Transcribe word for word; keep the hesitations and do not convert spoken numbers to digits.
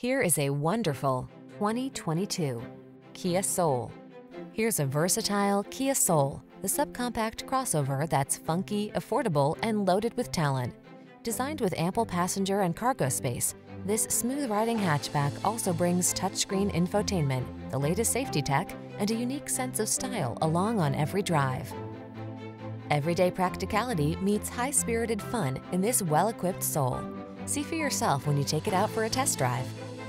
Here is a wonderful twenty twenty-two Kia Soul. Here's a versatile Kia Soul, the subcompact crossover that's funky, affordable, and loaded with talent. Designed with ample passenger and cargo space, this smooth-riding hatchback also brings touchscreen infotainment, the latest safety tech, and a unique sense of style along on every drive. Everyday practicality meets high-spirited fun in this well-equipped Soul. See for yourself when you take it out for a test drive.